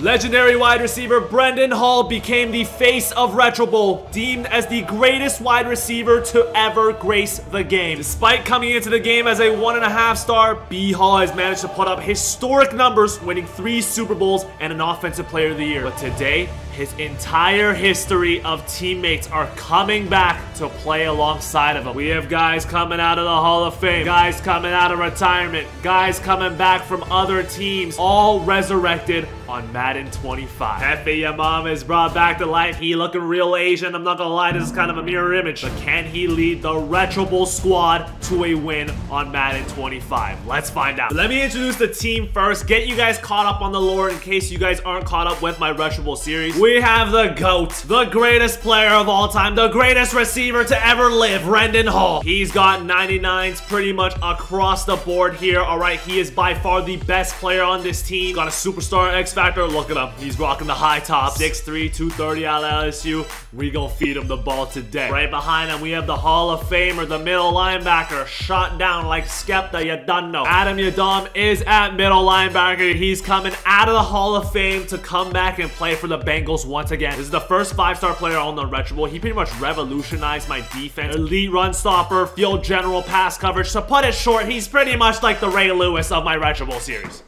Legendary wide receiver Brendan Hall became the face of Retro Bowl, deemed as the greatest wide receiver to ever grace the game. Despite coming into the game as a 1.5-star, B. Hall has managed to put up historic numbers, winning 3 Super Bowls and an Offensive Player of the Year. But today, his entire history of teammates are coming back to play alongside of him. We have guys coming out of the Hall of Fame, guys coming out of retirement, guys coming back from other teams, all resurrected on Madden 25. Pepe Yamama is brought back to life. He looking real Asian. I'm not gonna lie, this is kind of a mirror image. But can he lead the Retro Bowl squad to a win on Madden 25? Let's find out. But let me introduce the team first, get you guys caught up on the lore in case you guys aren't caught up with my Retro Bowl series. We have the GOAT, the greatest player of all time, the greatest receiver to ever live, Rendon Hall. He's got 99s pretty much across the board here. All right, he is by far the best player on this team. Got a superstar X Factor, look it up. He's rocking the high top. 6'3", 230 out of LSU. We gonna feed him the ball today. Right behind him, we have the Hall of Famer, the middle linebacker, shot down like Skepta Yadunno. Adam Yadam is at middle linebacker. He's coming out of the Hall of Fame to come back and play for the Bengals once again. This is the first 5-star player on the Retro Bowl. He pretty much revolutionized my defense. Elite run stopper, field general, pass coverage. To put it short, he's pretty much like the Ray Lewis of my Retro Bowl series.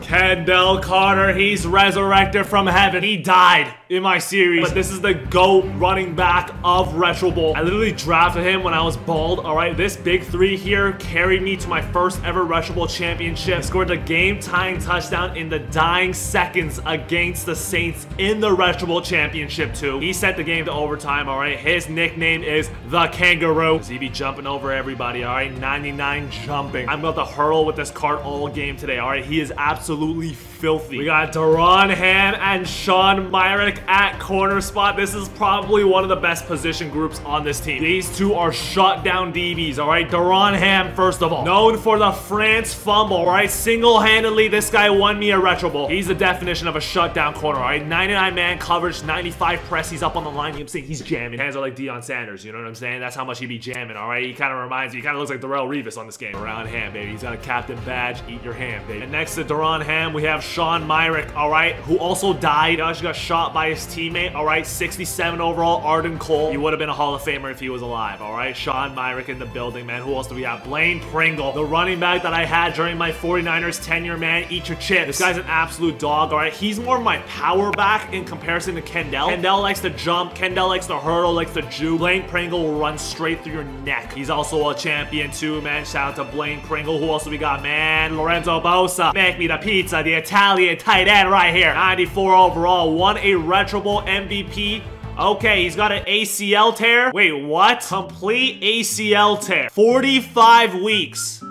Kendall Carter, he's resurrected from heaven. He died in my series, but this is the GOAT running back of Retro Bowl. I literally drafted him when I was bald, all right? This big three here carried me to my first ever Retro Bowl championship. He scored the game-tying touchdown in the dying seconds against the Saints in the Retro Bowl championship too. He sent the game to overtime, all right? His nickname is the Kangaroo. He be jumping over everybody, all right? 99 jumping. I'm about to hurl with this cart all game today, all right? He is absolutely filthy. We got Daron Hamm and Sean Myrick at corner spot. This is probably one of the best position groups on this team. These two are shut down DBs, all right? Daron Hamm, first of all, known for the France fumble, all right? Single-handedly, this guy won me a Retro Bowl. He's the definition of a shutdown corner, all right? 99-man coverage, 95 press. He's up on the line. You know what I'm saying? He's jamming. Hands are like Deion Sanders, you know what I'm saying? That's how much he be jamming, all right? He kind of reminds me, he kind of looks like Darrelle Revis on this game. Daron Hamm, baby. He's got a captain badge. Eat your ham, baby. And next to Daron Hamm, we have Sean Myrick, all right? Who also died. He actually got shot by his teammate, all right? 67 overall, Arden Cole. He would have been a Hall of Famer if he was alive, all right? Sean Myrick in the building, man. Who else do we have? Blaine Pringle, the running back that I had during my 49ers tenure, man. Eat your chips. This guy's an absolute dog, all right? He's more of my power back in comparison to Kendall. Kendall likes to jump. Kendall likes to hurdle, likes to juke. Blaine Pringle will run straight through your neck. He's also a champion too, man. Shout out to Blaine Pringle. Who else do we got, man? Lorenzo Bosa. Make me the pizza, the Italian tight end right here. 94 overall, won a Retro Bowl MVP. Okay, he's got an ACL tear. Wait, what? Complete ACL tear. 45 weeks.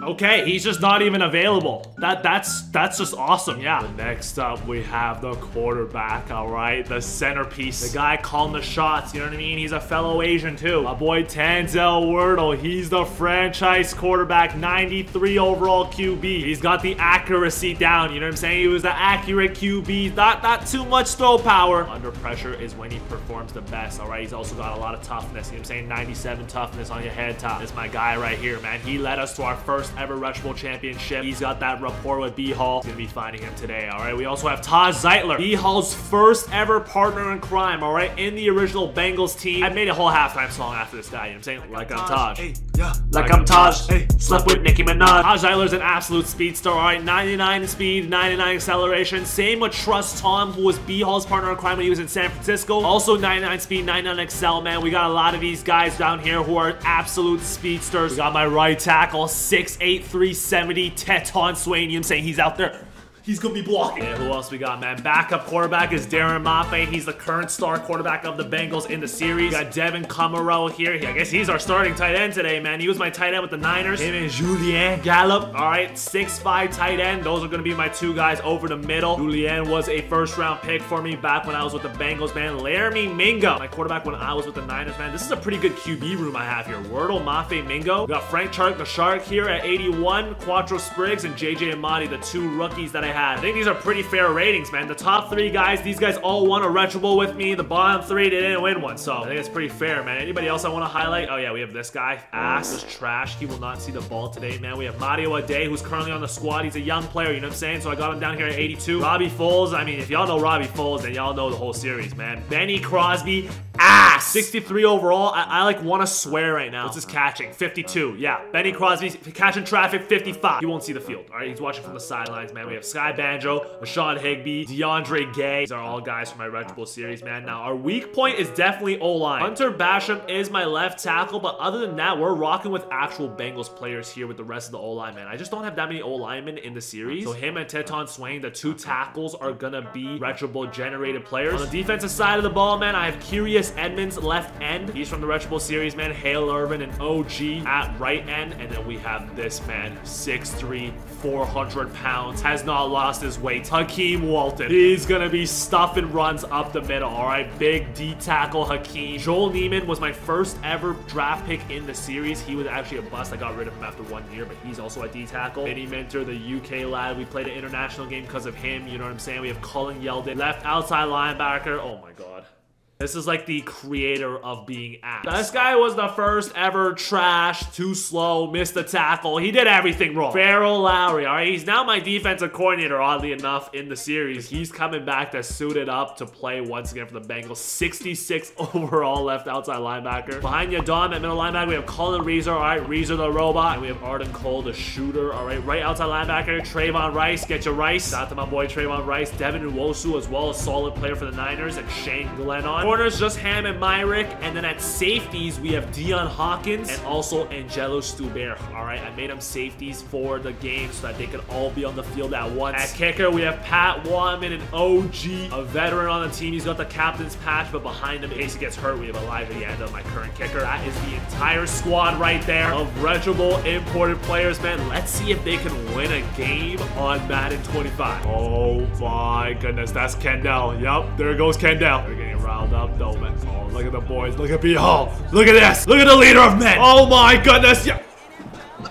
Okay, he's just not even available. That's just awesome, yeah. Next up, we have the quarterback, all right? The centerpiece, the guy calling the shots, you know what I mean? He's a fellow Asian too. My boy Tanzel Wordle, he's the franchise quarterback, 93 overall QB. He's got the accuracy down, you know what I'm saying? He was an accurate QB, not too much throw power. Under pressure is when he performs the best, all right? He's also got a lot of toughness, you know what I'm saying? 97 toughness on your head top. This is my guy right here, man. He led us to our first ever Retro Bowl championship. He's got that rapport with B. Hall. He's gonna be finding him today, all right? We also have Taj Zeitler, B. Hall's first ever partner in crime, all right? In the original Bengals team. I made a whole halftime song after this guy, you know what I'm saying? Like I'm Taj. Hey, yeah. Like I'm Taj. Hey, slept with Nicki Minaj. Taj Zeitler's an absolute speedster, all right? 99 speed, 99 acceleration. Same with Trust Tom, who was B. Hall's partner in crime when he was in San Francisco. Also 99 speed, 99 excel, man. We got a lot of these guys down here who are absolute speedsters. We got my right tackle, 6'8", 370, Teton Swainian, saying he's out there. He's gonna be blocking. And who else we got, man? Backup quarterback is Darren Maffe. He's the current star quarterback of the Bengals in the series. We got Devin Camaro here. I guess he's our starting tight end today, man. He was my tight end with the Niners. Him and Julien Gallup. All right, 6'5" tight end. Those are gonna be my two guys over the middle. Julien was a first-round pick for me back when I was with the Bengals, man. Laramie Mingo, my quarterback when I was with the Niners, man. This is a pretty good QB room I have here. Wordle, Maffe, Mingo. We got Frank Clark, the Shark here at 81. Quattro Spriggs and JJ Amati, the two rookies that I have had. I think these are pretty fair ratings, man. The top three guys, these guys all won a Retro Bowl with me. The bottom three, they didn't win one, so I think it's pretty fair, man. Anybody else I want to highlight? Oh, yeah, we have this guy. Ass is trash. He will not see the ball today, man. We have Mario Ade, who's currently on the squad. He's a young player, you know what I'm saying? So I got him down here at 82. Robbie Foles, I mean, if y'all know Robbie Foles, then y'all know the whole series, man. Benny Crosby, ass. 63 overall. I like, want to swear right now. What's his catching? 52. Yeah, Benny Crosby catching traffic, 55. He won't see the field, all right? He's watching from the sidelines, man. We have Sky Banjo, Rashad Higbee, DeAndre Gay. These are all guys from my Retro Bowl series, man. Now, our weak point is definitely O-line. Hunter Basham is my left tackle, but other than that, we're rocking with actual Bengals players here with the rest of the O-line, man. I just don't have that many O-linemen in the series. So him and Teton Swainian, the two tackles, are gonna be Retro Bowl generated players. On the defensive side of the ball, man, I have Curious Edmonds, left end. He's from the Retro Bowl series, man. Hale Irvin and OG at right end. And then we have this man, 6'3", 400 pounds, has not lost his weight. Hakeem Walton. He's gonna be stuffing runs up the middle, all right? Big D tackle, Hakeem. Joel Neiman was my first ever draft pick in the series. He was actually a bust. I got rid of him after 1 year, but he's also a D tackle. Vinny Minter, the UK lad. We played an international game because of him, you know what I'm saying? We have Colin Yeldon, left outside linebacker. Oh my God. This is like the creator of being ass. This guy was the first ever trash, too slow, missed the tackle. He did everything wrong. Farrell Lowry, all right? He's now my defensive coordinator, oddly enough, in the series. He's coming back to suit it up to play once again for the Bengals. 66 overall, left outside linebacker. Behind Yadam at middle linebacker, we have Colin Reeser, all right? Reeser the robot. And we have Arden Cole, the shooter, all right? Right outside linebacker, Trayvon Rice. Get your rice. Shout out to my boy Trayvon Rice. Devin Nwosu as well, a solid player for the Niners. And Shane Glennon. Corners, just Hamm and Myrick, and then at safeties we have Deion Hawkins and also Angelo Stubert. All right, I made them safeties for the game so that they could all be on the field at once. At kicker, we have Pat Wattman, an OG, a veteran on the team. He's got the captain's patch, but behind him, in case he gets hurt, we have Elijah Yanda, my current kicker. That is the entire squad right there of Retro Bowl imported players, man. Let's see if they can win a game on Madden 25. Oh my goodness, that's Kendall. Yup, there goes Kendall. They're getting riled up. No, man. Oh, look at the boys. Look at B. Hall. Look at this. Look at the leader of men. Oh, my goodness. Yeah.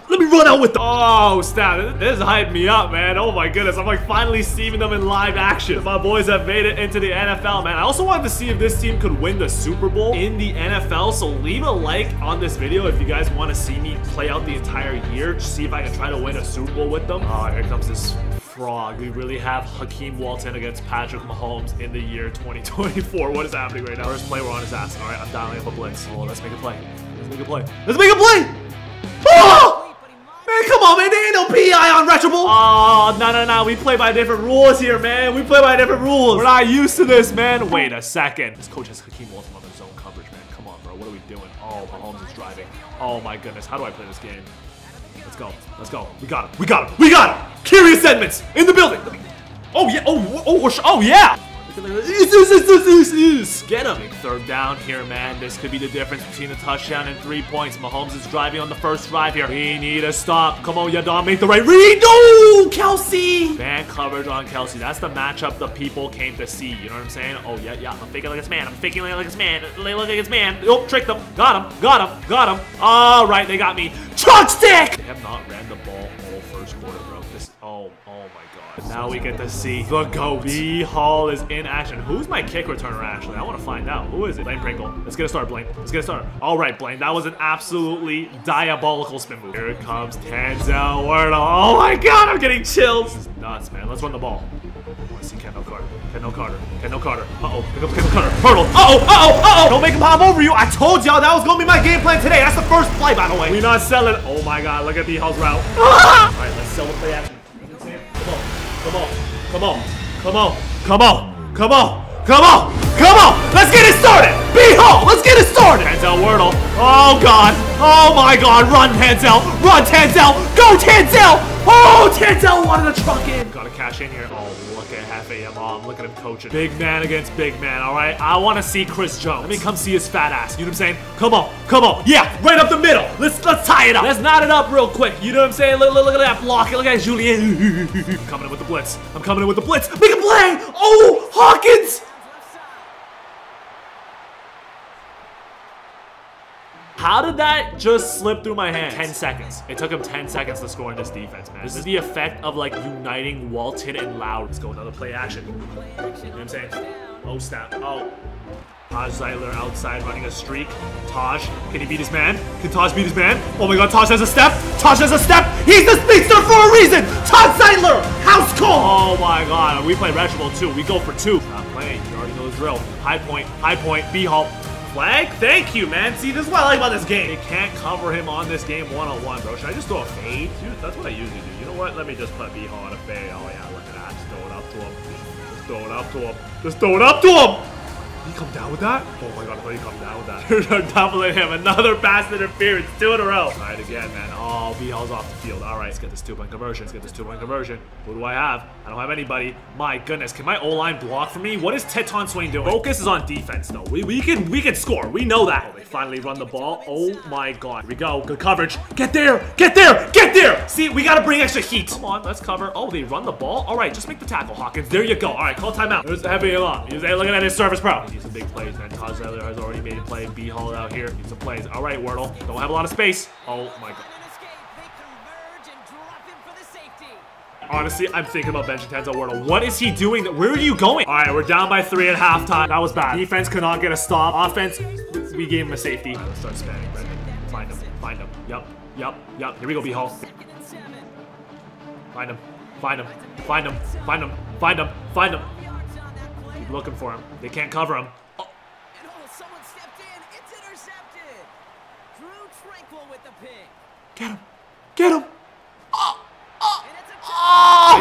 Let me run out with the— oh, snap. This is hyping me up, man. Oh, my goodness. I'm, like, finally seeing them in live action. My boys have made it into the NFL, man. I also wanted to see if this team could win the Super Bowl in the NFL, so leave a like on this video if you guys want to see me play out the entire year to see if I can try to win a Super Bowl with them. Oh, here comes this frog. We really have Hakeem Walton against Patrick Mahomes in the year 2024. What is happening right now? First play, we're on his ass. All right, I'm dialing up a blitz. Oh, let's make a play. Let's make a play. Let's make a play! Oh! Man, come on, man. There ain't no PI on Retro Bowl. Oh, no. We play by different rules here, man. We play by different rules. We're not used to this, man. Wait a second. This coach has Hakeem Walton on the zone coverage, man. Come on, bro. What are we doing? Oh, Mahomes is driving. Oh, my goodness. How do I play this game? Let's go. Let's go. We got him. We got him. We got him. Curious Edmonds in the building. Oh, yeah. Oh, yeah. Get him. Big third down here, man. This could be the difference between a touchdown and 3 points. Mahomes is driving on the first drive here. We need a stop. Come on, Yadam. Make the right read. No, Kelsey. Man coverage on Kelsey. That's the matchup the people came to see. You know what I'm saying? Oh, yeah. I'm faking like it's man. I'm faking like it's man. Like it's man. Oh, tricked them. Got him. Got him. Got him. All right, they got me. Chuck stick. They have not ran the ball all first quarter, bro. This, oh my God. Now we get to see the GOAT. B. Hall is in action. Who's my kick returner, actually? I want to find out. Who is it? Blaine Pringle. Let's get a start, Blaine. Let's get a start. All right, Blaine. That was an absolutely diabolical spin move. Here it comes Tanzel Wordle. Oh my God, I'm getting chills. This is nuts, man. Let's run the ball. I want to see Kendall Carter. Kendall Carter. Kendall Carter. Uh-oh. Pick up Kendall Carter. Hurdle. Uh-oh. Uh-oh. Uh-oh. Don't make him hop over you. I told y'all that was going to be my game plan today. That's the first play, by the way. We not selling. Oh, my God. Look at the house route. Ah! All right, let's sell the play action. Come on. Come on. Come on. Come on. Come on. Come on. Come on. Let's get it started. B-Hall. Let's get it started. Tanzel Wordle. Oh, God. Oh, my God. Run, Tanzel. Run, Tanzel. Go, Tanzel. Oh, Tanzel wanted to truck in. Gotta cash in here. Oh, look at Pepe Yamama. Look at him coaching. Big man against big man, all right? I want to see Chris Jones. Let me come see his fat ass. You know what I'm saying? Come on. Come on. Yeah, right up the middle. Let's tie it up. Let's knot it up real quick. You know what I'm saying? Look at that block. Look at Julien. I'm coming in with the blitz. I'm coming in with the blitz. Make a play. Oh, Hawkins. How did that just slip through my hands? 10 seconds. It took him 10 seconds to score in this defense, man. This is the effect of like uniting Walton and Loud. Let's go another play action. You know what I'm saying? Oh, snap. Oh. Taj Zeitler outside running a streak. Taj, can he beat his man? Can Taj beat his man? Oh my god, Taj has a step. Taj has a step. He's the speedster for a reason. Taj Zeitler, house call. Oh my god, we play Retro Bowl too. We go for two. Not playing. You already know the drill. High point, B-Hall. Flag? Thank you, man. See, this is what I like about this game. They can't cover him on this game one-on-one, bro. Should I just throw a fade? Dude, that's what I usually do. You know what? Let me just put B-Hall on a fade. Oh yeah, look at that. Just throw it up to him. Just throw it up to him. Just throw it up to him. Did he come down with that? Oh my god, I thought he come down with that. They're doubling him. Another pass interference. Two in a row. Try it again, man. Oh, B-Hall's off the field. All right, let's get this two-point conversion. Let's get this two-point conversion. Who do I have? I don't have anybody. My goodness, can my O-line block for me? What is Teton Swainian doing? Focus is on defense, though. We can score. We know that. Oh, they finally run the ball. Oh my god. Here we go. Good coverage. Get there. Get there. Get there. See, we got to bring extra heat. Come on, let's cover. Oh, they run the ball. All right, just make the tackle, Hawkins. There you go. All right, call timeout. There's Pepe Yamama. He's looking at his service pro. He's some big plays, man. Taj Zeitler has already made a play. B-Hall out here. He's some plays. All right, Wordle. Don't have a lot of space. Oh, my God. Honestly, I'm thinking about benching Tanzel Wordle. What is he doing? Where are you going? All right, we're down by 3 at halftime. That was bad. Defense could not get a stop. Offense, we gave him a safety. All right, let's start spanning, Brendan. Find him. Find him. Yup. Yup. Yup. Here we go, B-Hall. Find him. Find him. Find him. Find him. Find him. Find him. Looking for him. They can't cover him. Oh. And oh, someone stepped in. It's intercepted. Drew Trinkle with the pick. Get him. Get him. Oh. Oh. Oh.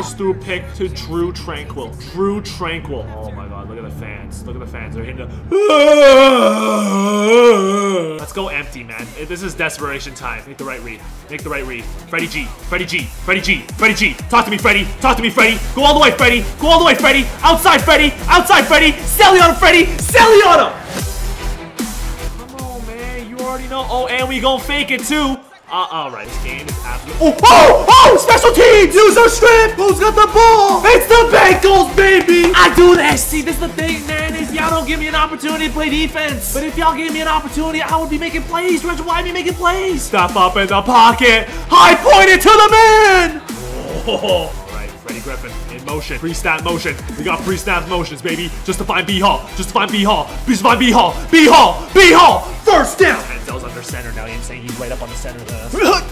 Nice through pick to Drew Trinkle. Drew Trinkle. Oh my god. Look at the fans. Look at the fans. They're hitting the... Let's go empty, man. This is desperation time. Make the right read. Make the right read. Freddie G. Freddie G. Freddie G. Freddie G. Talk to me, Freddie. Talk to me, Freddie. Go all the way, Freddie. Go all the way, Freddie. Outside, Freddie. Outside, Freddie. Sally on him, Freddie. Sally on him. Come on, man. You already know. Oh, and we gonna fake it, too. Alright. This game is absolutely... Oh, oh, oh! Special teams! User strip! Who's got the ball? It's the Bengals, baby! I do this! See, this is the thing, man, is y'all don't give me an opportunity to play defense. But if y'all gave me an opportunity, I would be making plays. Reg, why be making plays? Step up in the pocket. High pointed to the man! Oh. Freddie Griffin in motion. Pre-snap motion. We got pre-snap motions, baby. Just to find B-Hall. Just to find B-Hall. Just to find B-Hall. B-Hall. B-Hall. First down. Tanzel's under center now. He's saying he's right up on the center. Give it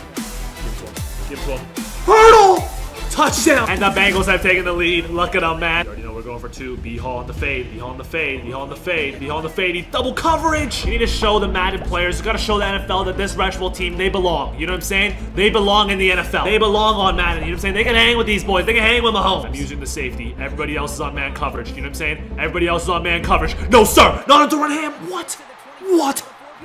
to him. Hurdle. Touchdown. And the Bengals have taken the lead. Look at them, man. You already know we're going for two. B-Hall on the fade. B-Hall on the fade. B-Hall on the fade. B-Hall on the fade. He's double coverage. You need to show the Madden players. You got to show the NFL that this Retro Bowl team, they belong. You know what I'm saying? They belong in the NFL. They belong on Madden. You know what I'm saying? They can hang with these boys. They can hang with Mahomes. I'm using the safety. Everybody else is on man coverage. You know what I'm saying? Everybody else is on man coverage. No, sir. Not on Daron Hamm. What? What?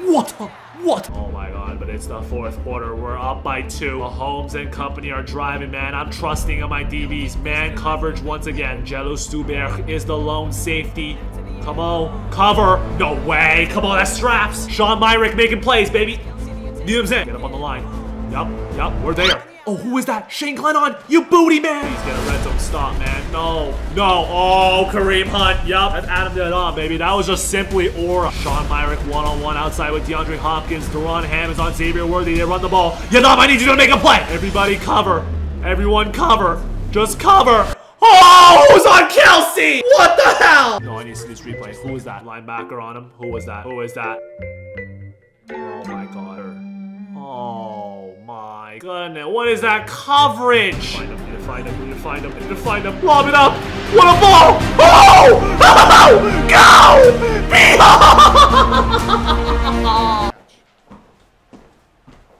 What? What? Oh my god, but it's the fourth quarter. We're up by 2. Mahomes and company are driving, man. I'm trusting on my DBs. Man coverage once again. Jello Stuberg is the lone safety. Come on. Cover. No way. Come on, that's straps. Sean Myrick making plays, baby. You know what I'm saying? Get up on the line. Yup, yup, we're there. Oh, who is that? Shane Glennon, you booty man! He's gonna red zone stop, man. No, no. Oh, Kareem Hunt. Yup, that's Adam Yadam, baby. That was just simply aura. Sean Myrick one-on-one outside with DeAndre Hopkins. Daron Hamm is on Xavier Worthy. They run the ball. Yadam, I need you to make a play. Everybody cover. Everyone cover. Just cover. Oh, who's on Kelsey? What the hell? No, I need to see this replay. Who is that? Linebacker on him. Who was that? Who is that? Oh my god. Oh my goodness, what is that coverage? Find him, need to find him. Lob it up! What a ball! Oh! Oh! Go!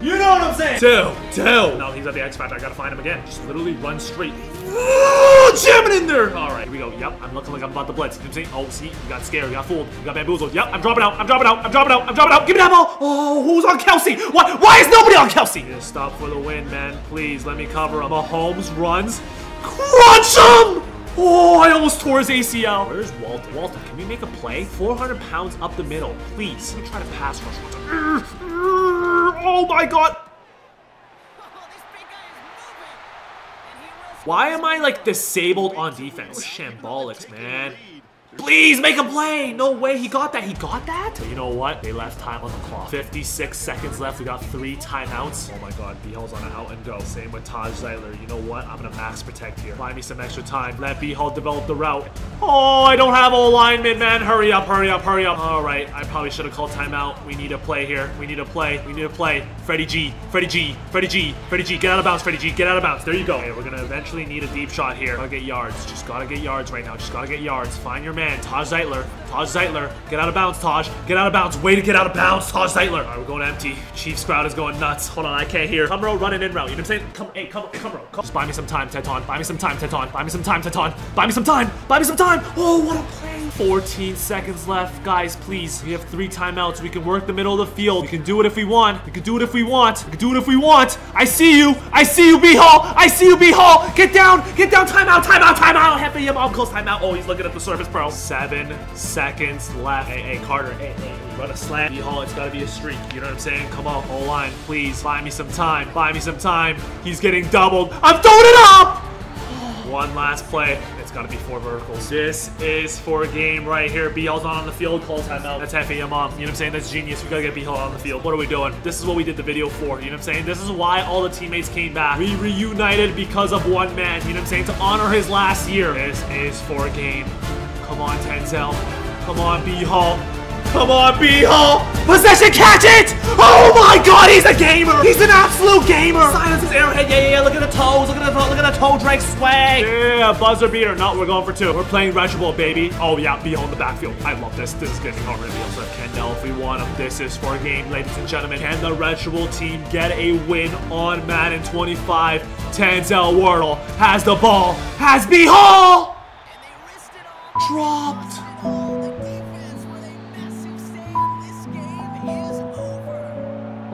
You know what I'm saying? Two! No, he's at the X Factor. I gotta find him again. Just literally run straight. Jamming in there! Alright, here we go. Yep, I'm looking like I'm about to blitz. You know what I'm saying? Oh, see, you got scared. You got fooled. You got bamboozled. Yep, I'm dropping out. Give me that ball. Oh, who's on Kelsey? What? Why is nobody on Kelsey? Just stop for the win, man. Please, let me cover him. Mahomes runs. Crunch him! Oh, I almost tore his ACL. Where's Walton? Walton, can we make a play? 400 pounds up the middle. Please, let me try to pass rush. Oh my god. Why am I like disabled on defense? Shambolics, man. Please make a play. No way. He got that. He got that? But you know what? They left time on the clock. 56 seconds left. We got 3 timeouts. Oh my god. B-Hall's on an out and go. Same with Taj Zeitler. You know what? I'm going to max protect here. Find me some extra time. Let B-Hall develop the route. Oh, I don't have O-line, man. Hurry up, hurry up, hurry up. All right. I probably should have called timeout. We need a play here. We need a play. We need a play. Freddie G. Freddie G. Freddie G. Freddie G. Get out of bounds, Freddie G. Get out of bounds. There you go. Okay, we're going to eventually need a deep shot here. Gotta get yards. Just gotta get yards right now. Just gotta get yards. Find your man. Taj Zeitler. Taj Zeitler. Get out of bounds, Taj. Get out of bounds. Way to get out of bounds, Taj Zeitler. All right, we're going empty. Chiefs crowd is going nuts. Hold on, I can't hear. Camaro running in route. You know what I'm saying? Come, hey, Camaro. Just buy me some time, Teton. Buy me some time, Teton. Buy me some time, Teton. Buy me some time. Buy me some time. Oh, what a play. 14 seconds left. Guys, please. We have 3 timeouts. We can work the middle of the field. We can do it if we want. We can do it if we want. We can do it if we want. I see you. I see you, B-Hall. I see you, B-Hall. Get down. Get down. Timeout, timeout, timeout. Pepe Yamama calls timeout. Oh, he's looking at the surface, bro. 7 seconds left. Hey, Carter. Hey. Run a slant. B-Hall, it's got to be a streak. You know what I'm saying? Come on, whole line. Please, buy me some time. Buy me some time. He's getting doubled. I'm throwing it up. One last play. It's got to be 4 verticals. This is for a game right here. B-Hall's not on the field. Call timeout. That's Pepe Yamama. You know what I'm saying? That's genius. We got to get B-Hall on the field. What are we doing? This is what we did the video for. You know what I'm saying? This is why all the teammates came back. We reunited because of one man. You know what I'm saying? To honor his last year. This is for a game. Come on, Tanzel. Come on, B-Hall. Come on, B-Hall. Possession, catch it! Oh my god, he's a gamer! He's an absolute gamer! Silence his arrowhead, yeah, look at the toes, look at the toe drag swag! Yeah, buzzer beater. No, we're going for 2. We're playing Retro Bowl, baby. Oh yeah, B-Hall in the backfield. I love this. This is getting hard. We also have Kendall if we want him. This is for a game, ladies and gentlemen. Can the Retro Bowl team get a win on Madden 25? Tanzel Wordle has the ball. Has B-Hall! Dropped.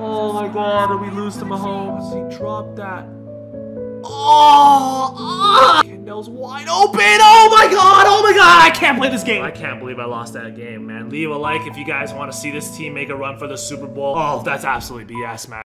Oh my god, did we lose to Mahomes? He dropped that. Oh! Kendall's wide open! Oh my god, I can't play this game! I can't believe I lost that game, man. Leave a like if you guys want to see this team make a run for the Super Bowl. Oh, that's absolutely BS, man.